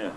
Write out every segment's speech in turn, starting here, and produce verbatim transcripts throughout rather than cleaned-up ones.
ya.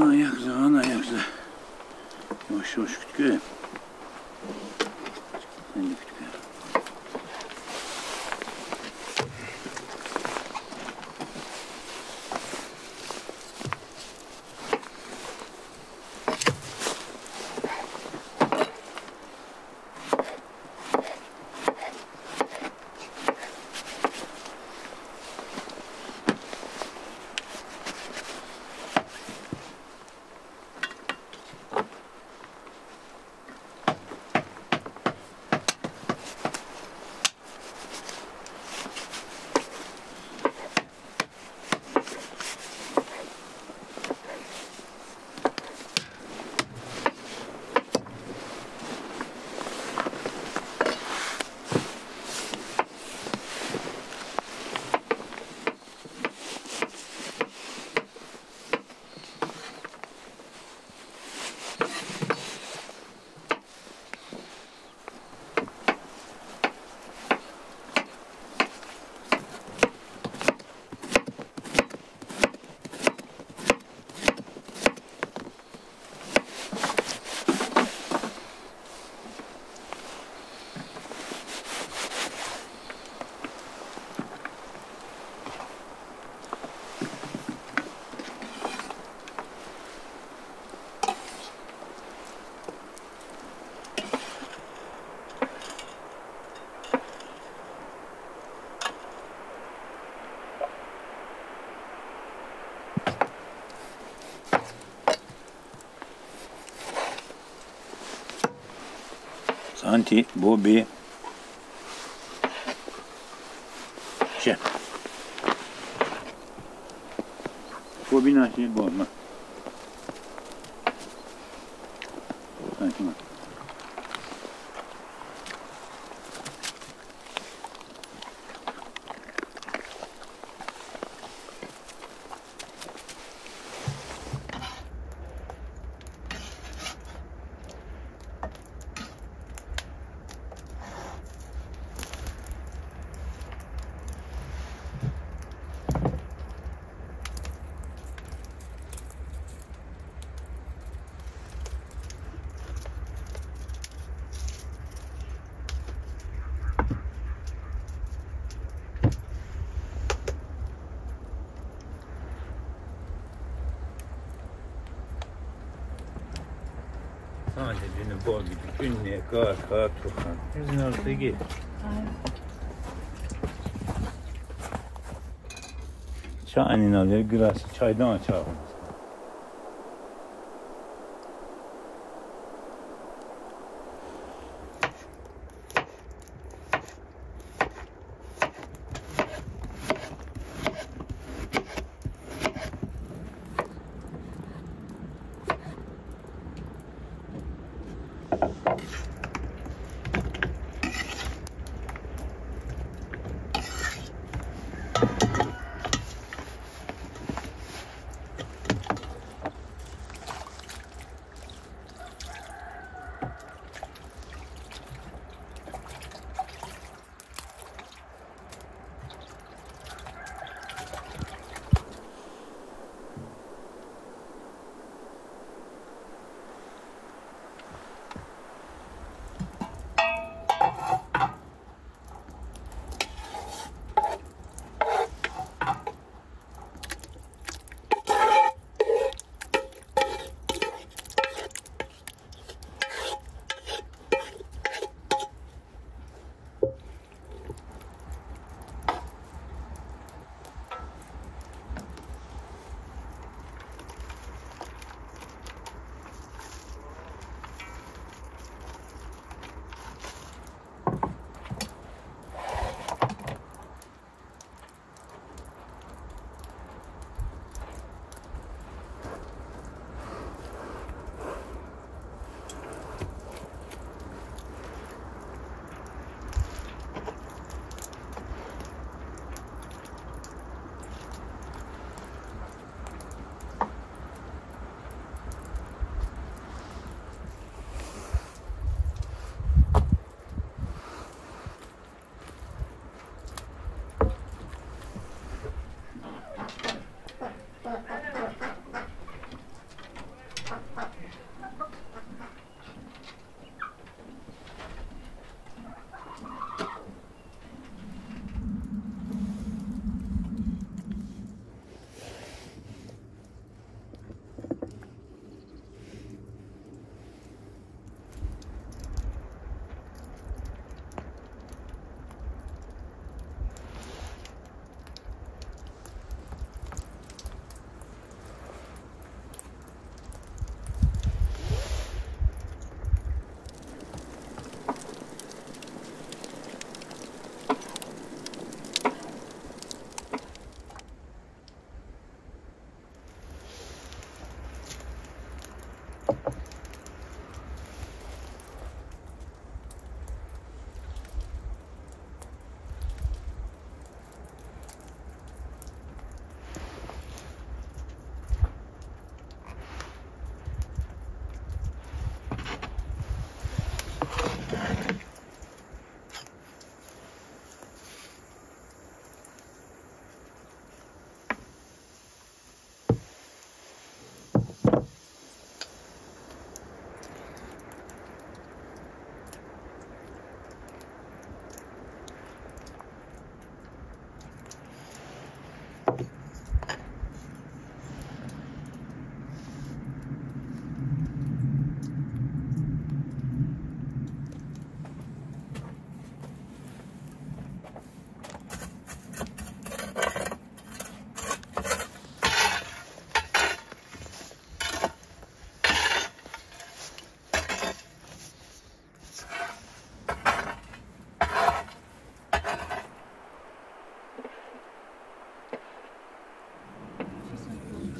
Ana jak za, ana jak za. Yavaş yavaş küt göğe. Ben de küt göğe. Anti Bobby Şey Bobby nasıl bozma Sanki bak Sadece boğ gibi günlüğe kar kar tutan yüzün ortaya git. Çayını alıyor, gülası çaydan açar.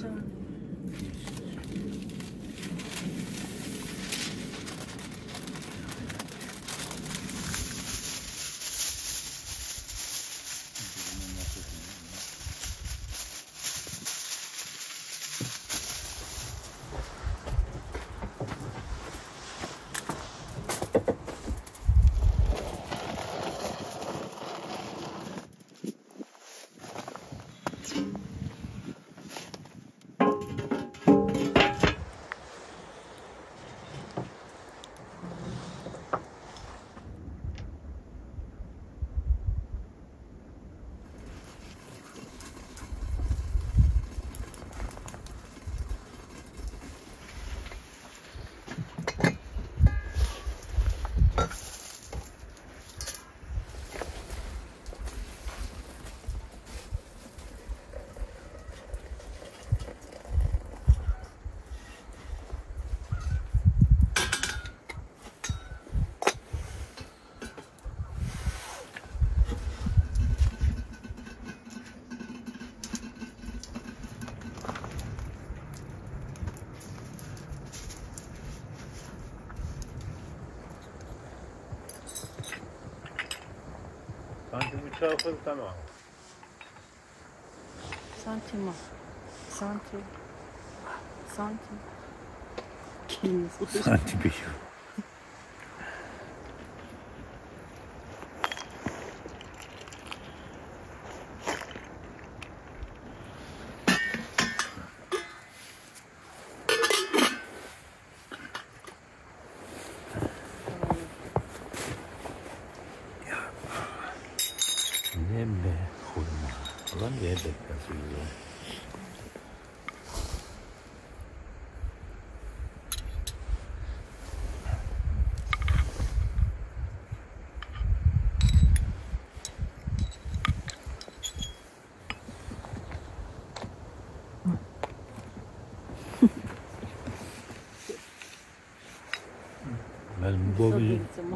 canım. سنتيمو تشافر تمام سنتيمو سنتيمو سنتيمو سنتيمو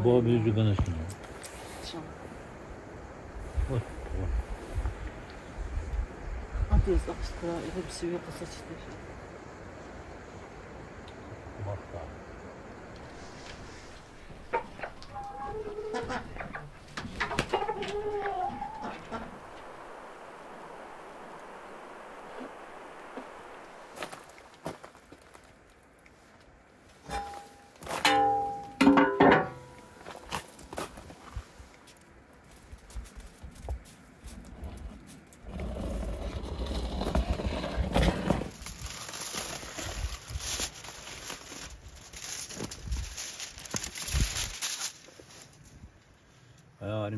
Bu bir cübana şunu. Şunu. Bak. Atıyoruz akıştıra, hepsi bir kasa çıkıyor. Marka.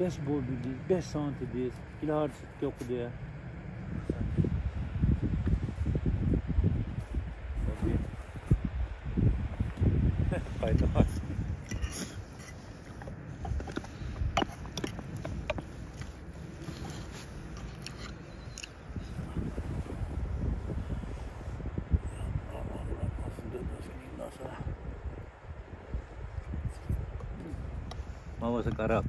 beş boylu değil, beş santim değil, ilahar süt yok diye. Mama sekarang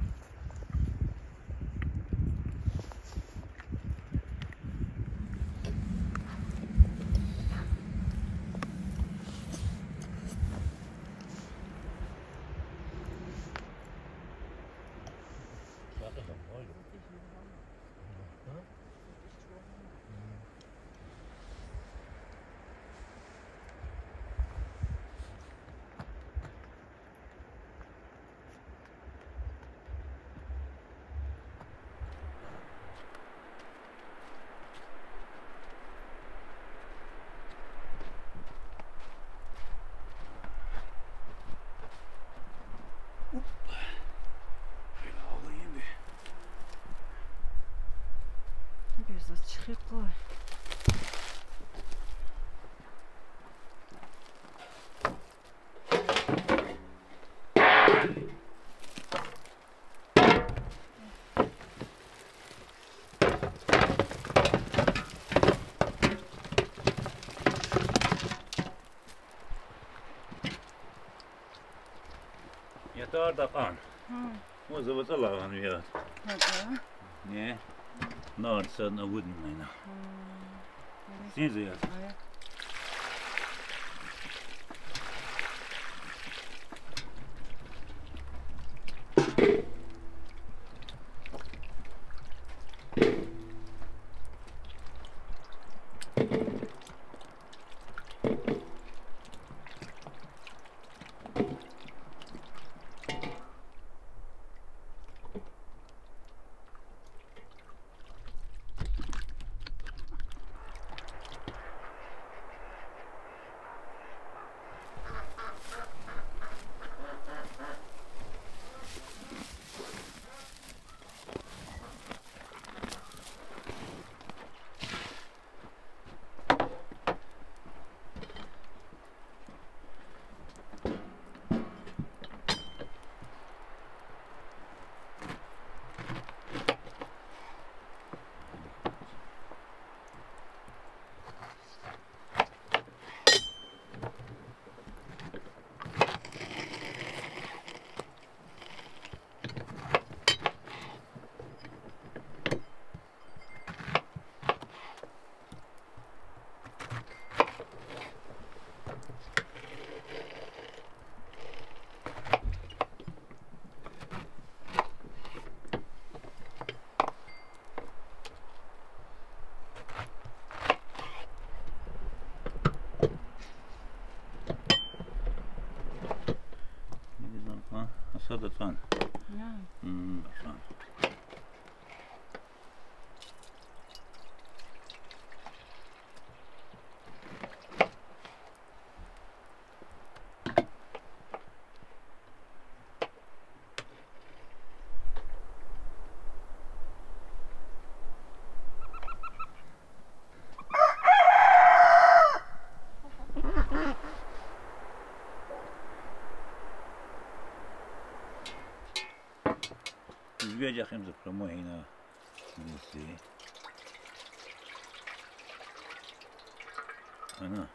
startup on. Hmm. Was it was a lot on the yard. Okay. Yeah. No, it's certain I wouldn't right now. Hmm. It's easier. Oh, yeah. So that's fun. Yeah. Mm, that's fun. Zbierz jak im zapromuję na misji. Ano.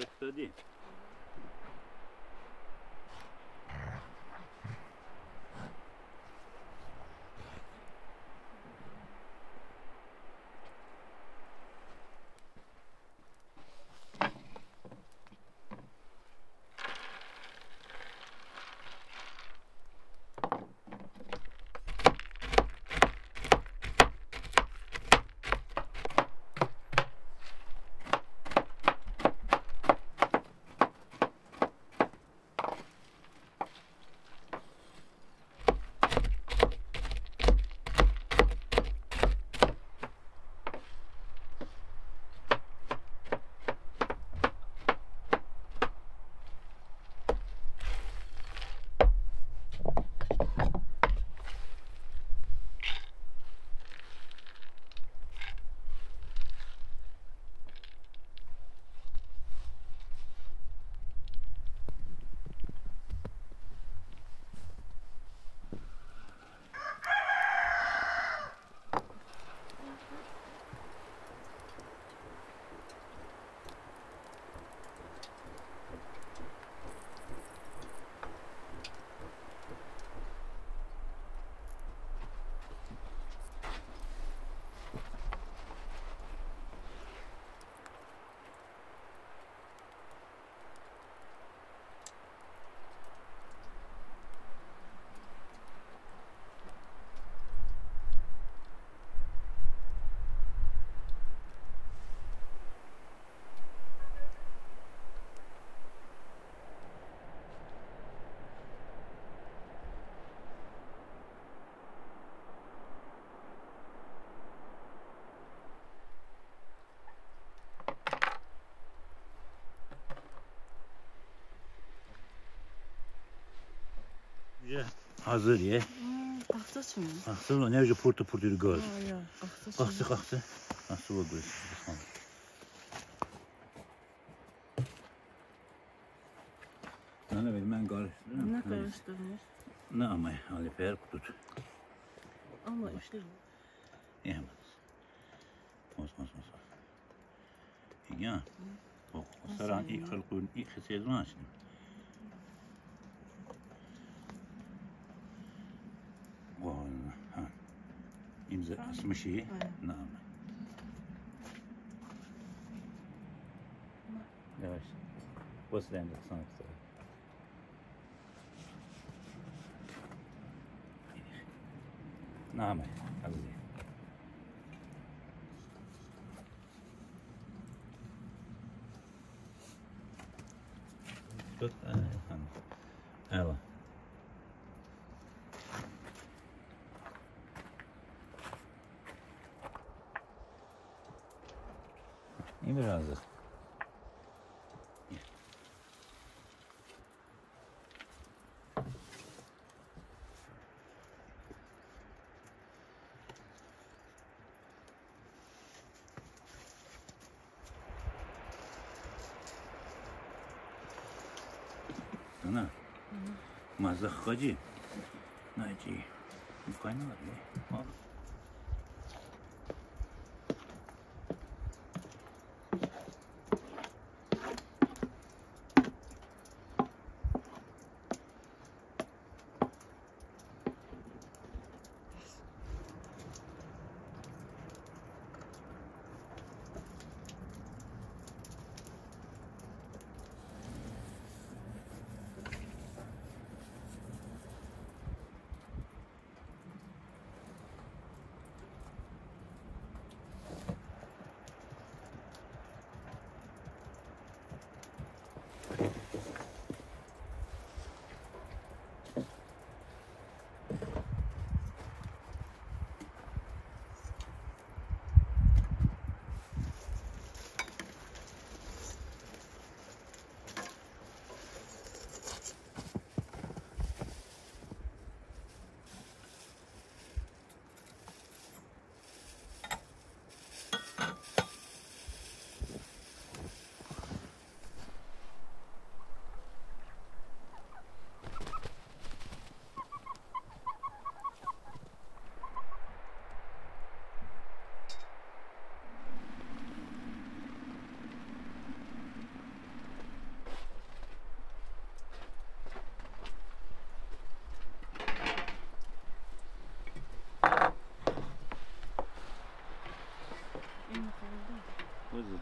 Zık da değil. يا حاضر يا أختص من أختص من نرجع بورتو بورتو الجول أختص أختص أختص أختص وجوز أنا بالمن قال أنا كارستمر نعم أي على فرق توت أما إشلون إيه ماس ماس ماس إيه صار عن إيه خلقون إيه خسير ماشي والله ها إمزج اسمه شيء نعم يا شيخ بس لين الصنف نعم عزيزي شوف أنا İyi birazcık. Ana, mazda hacı, naci, bu kaynağı ne?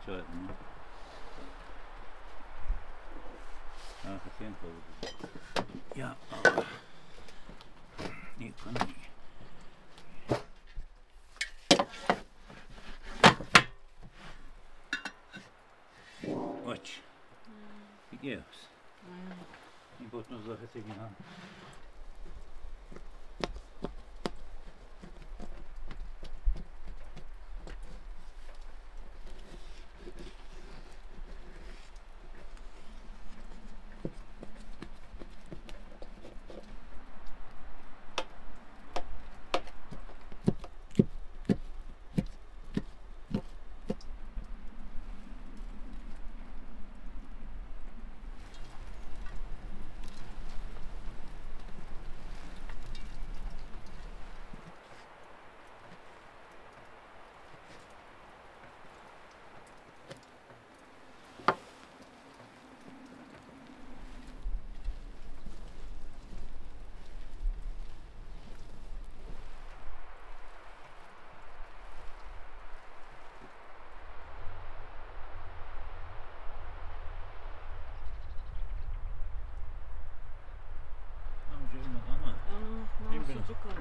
Şöyle mi? Ah, sen koy. Ya. Ne kanı? Aç. Gidiyoruz. Ne botnuz da kesin ha. Çok kaldı.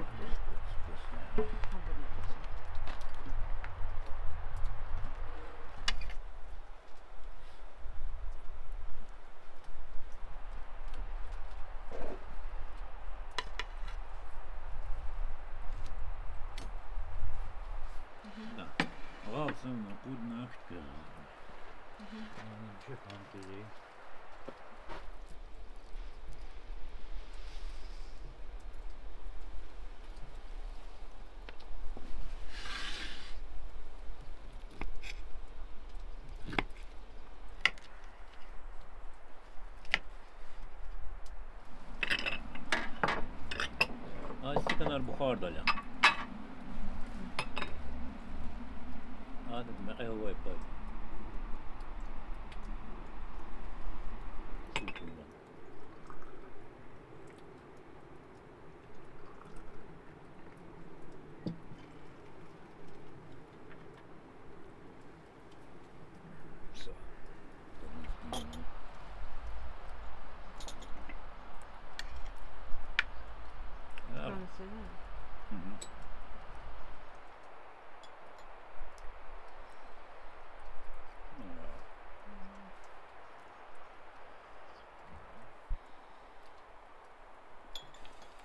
Da. Olsun, guten Nacht. کنار بخار دادم. آدم مگه هوا پای.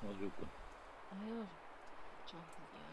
Mazukun. Hayır. Çok güzel.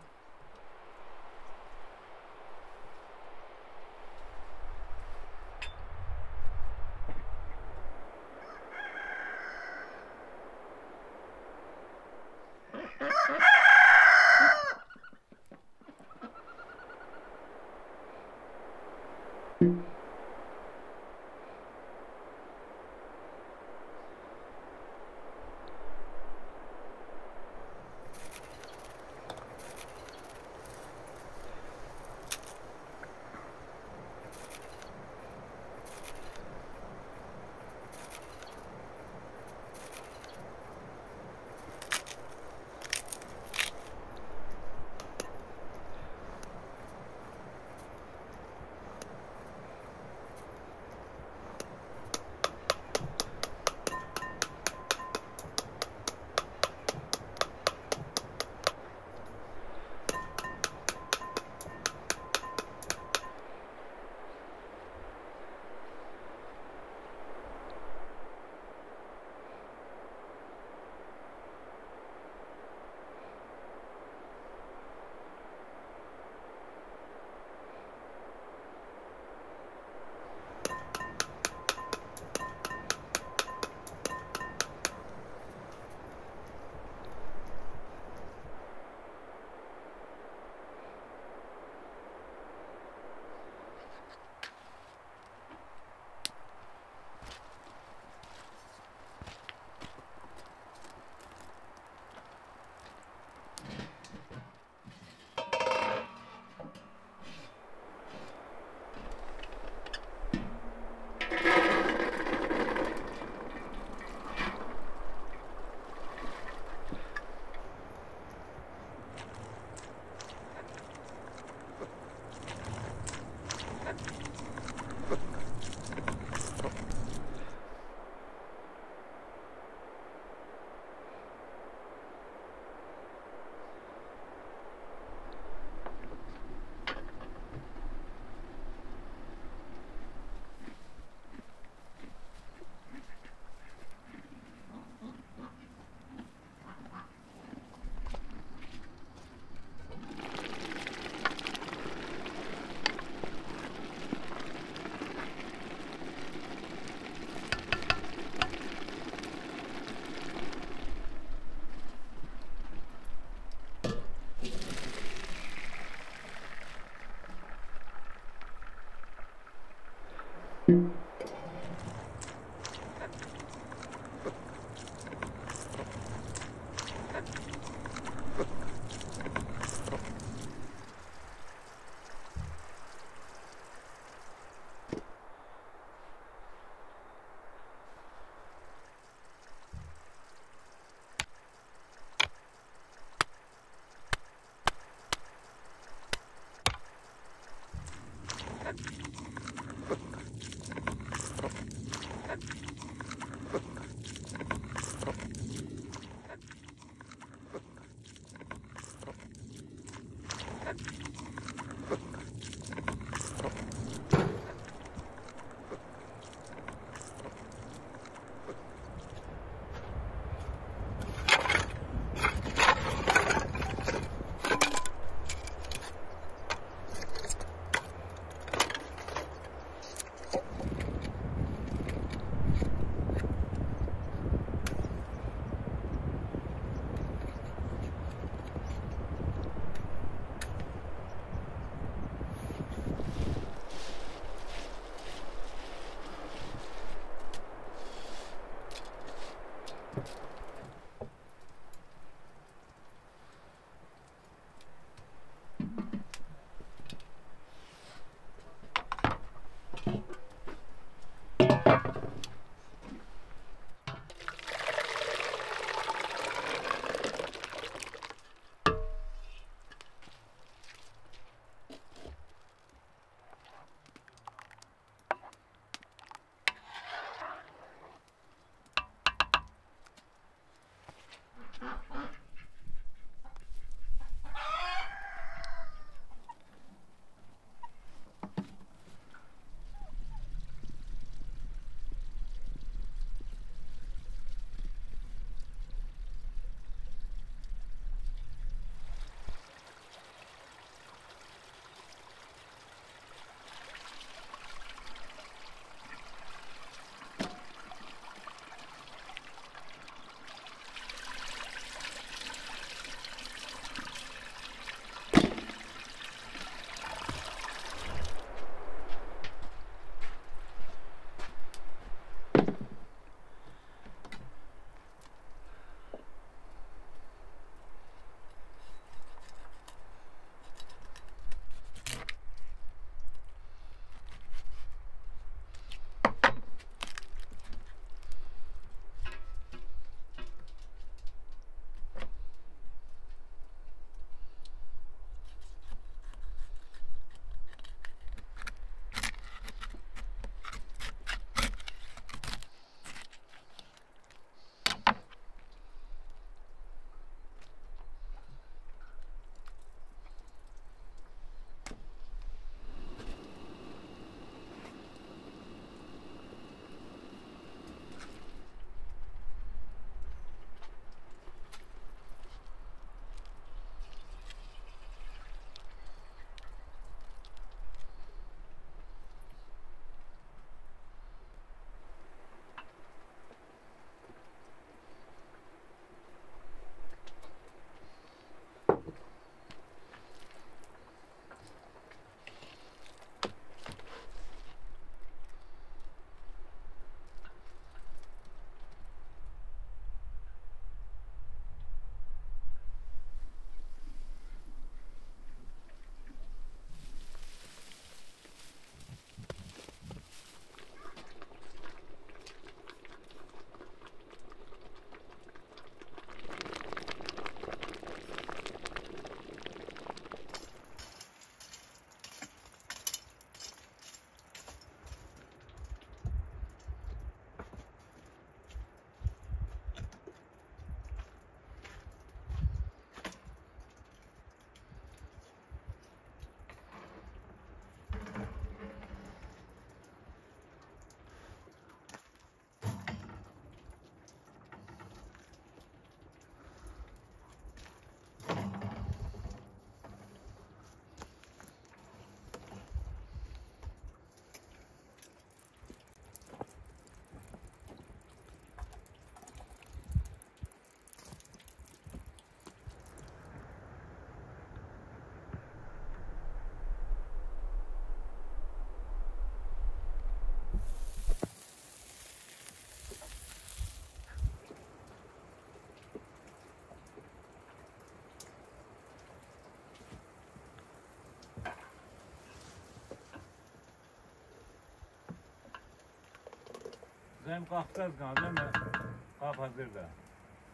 Sen kalkacağız galiba değil mi? Kalk hazır da.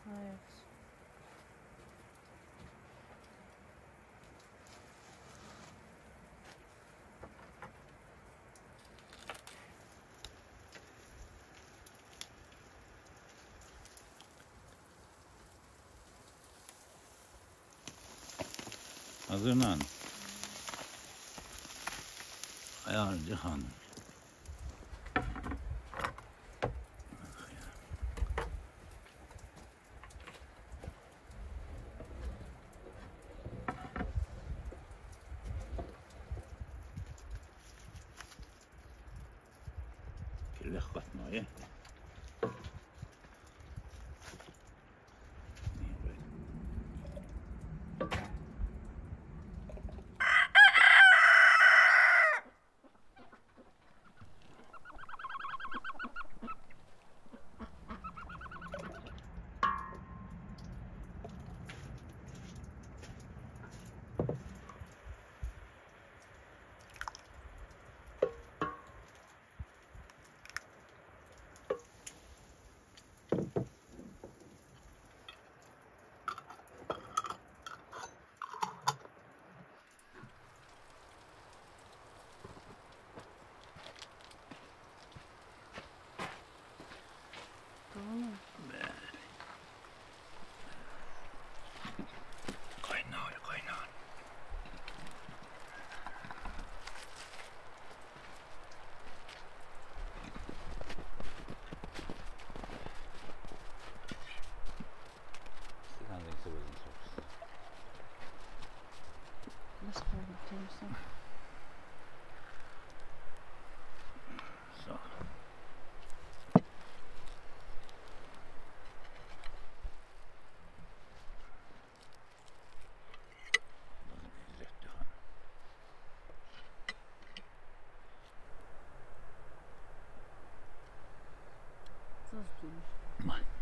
Hayır. Hazırlan. Ayarcı hanım. Kirli katmayı. So. So.